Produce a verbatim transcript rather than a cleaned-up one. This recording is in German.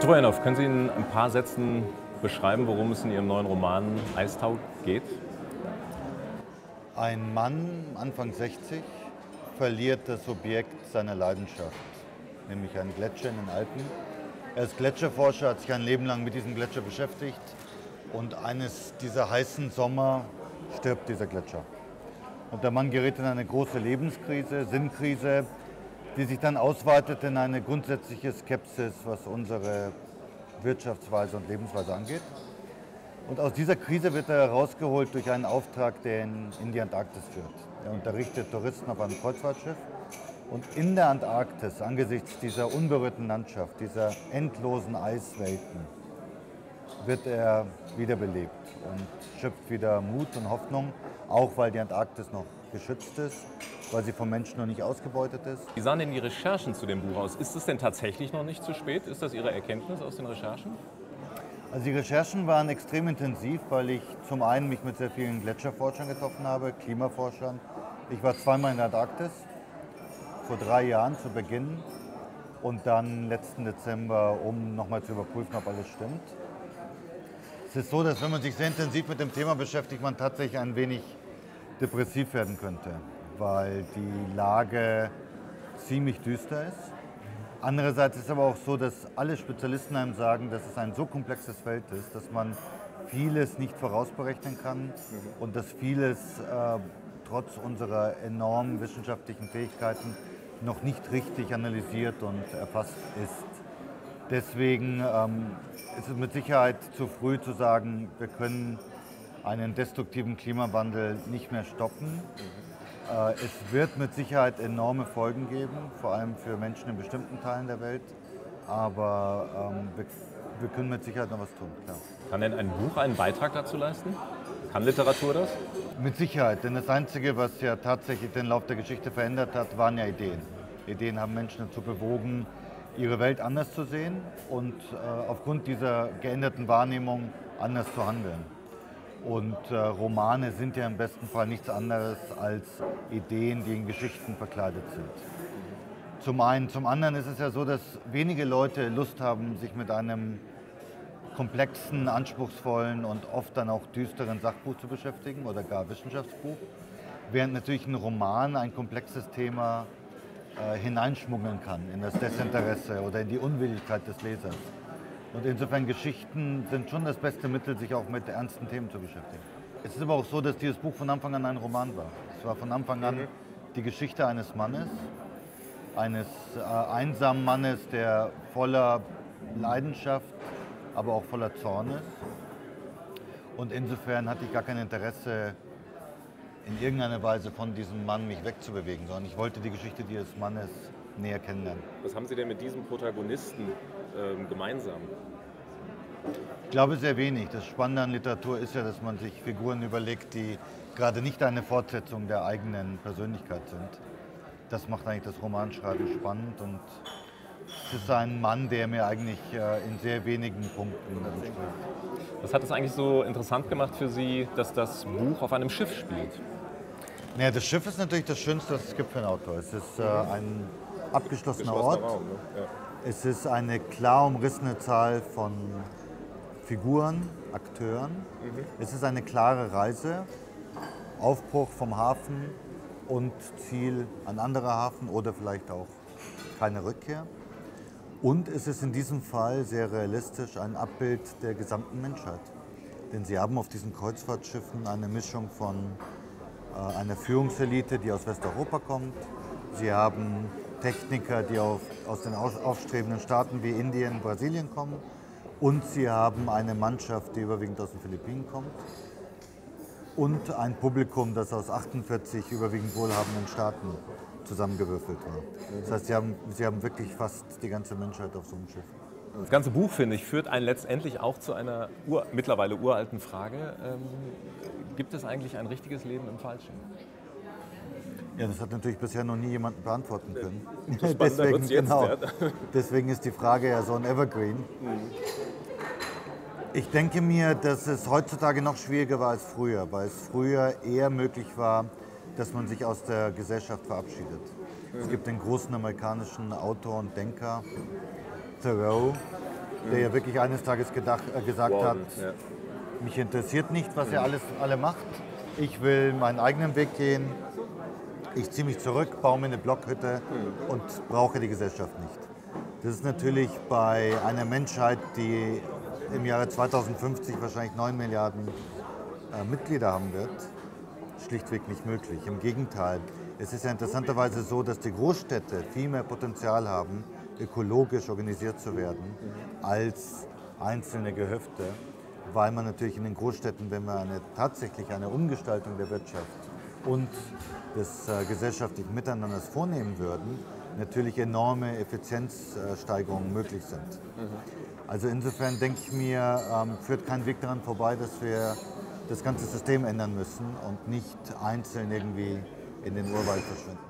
Herr Trojanow, können Sie in ein paar Sätzen beschreiben, worum es in Ihrem neuen Roman Eistau geht? Ein Mann, Anfang sechzig, verliert das Objekt seiner Leidenschaft, nämlich einen Gletscher in den Alpen. Er ist Gletscherforscher, hat sich ein Leben lang mit diesem Gletscher beschäftigt und eines dieser heißen Sommer stirbt dieser Gletscher. Und der Mann gerät in eine große Lebenskrise, Sinnkrise, die sich dann ausweitet in eine grundsätzliche Skepsis, was unsere Wirtschaftsweise und Lebensweise angeht. Und aus dieser Krise wird er herausgeholt durch einen Auftrag, der ihn in die Antarktis führt. Er unterrichtet Touristen auf einem Kreuzfahrtschiff. Und in der Antarktis, angesichts dieser unberührten Landschaft, dieser endlosen Eiswelten, wird er wiederbelebt und schöpft wieder Mut und Hoffnung, auch weil die Antarktis noch geschützt ist, weil sie vom Menschen noch nicht ausgebeutet ist. Wie sahen denn die Recherchen zu dem Buch aus? Ist es denn tatsächlich noch nicht zu spät? Ist das Ihre Erkenntnis aus den Recherchen? Also die Recherchen waren extrem intensiv, weil ich zum einen mich mit sehr vielen Gletscherforschern getroffen habe, Klimaforschern. Ich war zweimal in der Antarktis, vor drei Jahren zu Beginn und dann letzten Dezember, um nochmal zu überprüfen, ob alles stimmt. Es ist so, dass wenn man sich sehr intensiv mit dem Thema beschäftigt, man tatsächlich ein wenig depressiv werden könnte, weil die Lage ziemlich düster ist. Andererseits ist es aber auch so, dass alle Spezialisten einem sagen, dass es ein so komplexes Feld ist, dass man vieles nicht vorausberechnen kann und dass vieles äh, trotz unserer enormen wissenschaftlichen Fähigkeiten noch nicht richtig analysiert und erfasst ist. Deswegen ähm, ist es mit Sicherheit zu früh zu sagen, wir können einen destruktiven Klimawandel nicht mehr stoppen. Es wird mit Sicherheit enorme Folgen geben, vor allem für Menschen in bestimmten Teilen der Welt. Aber ähm, wir, wir können mit Sicherheit noch was tun, klar. Kann denn ein Buch einen Beitrag dazu leisten? Kann Literatur das? Mit Sicherheit, denn das Einzige, was ja tatsächlich den Lauf der Geschichte verändert hat, waren ja Ideen. Ideen haben Menschen dazu bewogen, ihre Welt anders zu sehen und äh, aufgrund dieser geänderten Wahrnehmung anders zu handeln. Und äh, Romane sind ja im besten Fall nichts anderes als Ideen, die in Geschichten verkleidet sind. Zum einen. Zum anderen ist es ja so, dass wenige Leute Lust haben, sich mit einem komplexen, anspruchsvollen und oft dann auch düsteren Sachbuch zu beschäftigen oder gar Wissenschaftsbuch, während natürlich ein Roman ein komplexes Thema äh, hineinschmuggeln kann in das Desinteresse oder in die Unwilligkeit des Lesers. Und insofern Geschichten sind schon das beste Mittel, sich auch mit ernsten Themen zu beschäftigen. Es ist aber auch so, dass dieses Buch von Anfang an ein Roman war. Es war von Anfang an die Geschichte eines Mannes, eines äh, einsamen Mannes, der voller Leidenschaft, aber auch voller Zorn ist. Und insofern hatte ich gar kein Interesse, in irgendeiner Weise von diesem Mann mich wegzubewegen, sondern ich wollte die Geschichte dieses Mannes näher kennenlernen. Was haben Sie denn mit diesem Protagonisten ähm, gemeinsam? Ich glaube sehr wenig. Das Spannende an Literatur ist ja, dass man sich Figuren überlegt, die gerade nicht eine Fortsetzung der eigenen Persönlichkeit sind. Das macht eigentlich das Romanschreiben spannend und es ist ein Mann, der mir eigentlich äh, in sehr wenigen Punkten entspricht. Was hat es eigentlich so interessant gemacht für Sie, dass das Buch auf einem Schiff spielt? Naja, das Schiff ist natürlich das Schönste, was es gibt für einen Autor. Es ist äh, ein abgeschlossener Ort. Raum, ne? Ja. Es ist eine klar umrissene Zahl von Figuren, Akteuren. Mhm. Es ist eine klare Reise, Aufbruch vom Hafen und Ziel an anderer Hafen oder vielleicht auch keine Rückkehr. Und es ist in diesem Fall sehr realistisch ein Abbild der gesamten Menschheit. Denn sie haben auf diesen Kreuzfahrtschiffen eine Mischung von äh, einer Führungselite, die aus Westeuropa kommt. Sie haben Techniker, die auf, aus den aufstrebenden Staaten wie Indien und Brasilien kommen. Und sie haben eine Mannschaft, die überwiegend aus den Philippinen kommt. Und ein Publikum, das aus achtundvierzig überwiegend wohlhabenden Staaten zusammengewürfelt war. Das heißt, sie haben, sie haben wirklich fast die ganze Menschheit auf so einem Schiff. Das ganze Buch, finde ich, führt einen letztendlich auch zu einer ur, mittlerweile uralten Frage. Ähm, gibt es eigentlich ein richtiges Leben im Falschen? Ja, das hat natürlich bisher noch nie jemand beantworten können. So deswegen, jetzt genau, deswegen ist die Frage ja so ein Evergreen. Ich denke mir, dass es heutzutage noch schwieriger war als früher, weil es früher eher möglich war, dass man sich aus der Gesellschaft verabschiedet. Es gibt den großen amerikanischen Autor und Denker Thoreau, der ja wirklich eines Tages gedacht, äh, gesagt wow, hat, ja. mich interessiert nicht, was ja. ihr alles, alle macht. Ich will meinen eigenen Weg gehen. Ich ziehe mich zurück, baue mir eine Blockhütte mhm. und brauche die Gesellschaft nicht. Das ist natürlich bei einer Menschheit, die im Jahre zweitausendfünfzig wahrscheinlich neun Milliarden äh, Mitglieder haben wird, schlichtweg nicht möglich. Im Gegenteil, es ist ja interessanterweise so, dass die Großstädte viel mehr Potenzial haben, ökologisch organisiert zu werden, als einzelne Gehöfte, weil man natürlich in den Großstädten, wenn man eine, tatsächlich eine Umgestaltung der Wirtschaft und des äh, gesellschaftlichen Miteinanders vornehmen würden, natürlich enorme Effizienzsteigerungen äh, möglich sind. Also insofern denke ich mir, ähm, führt kein Weg daran vorbei, dass wir das ganze System ändern müssen und nicht einzeln irgendwie in den Urwald verschwinden.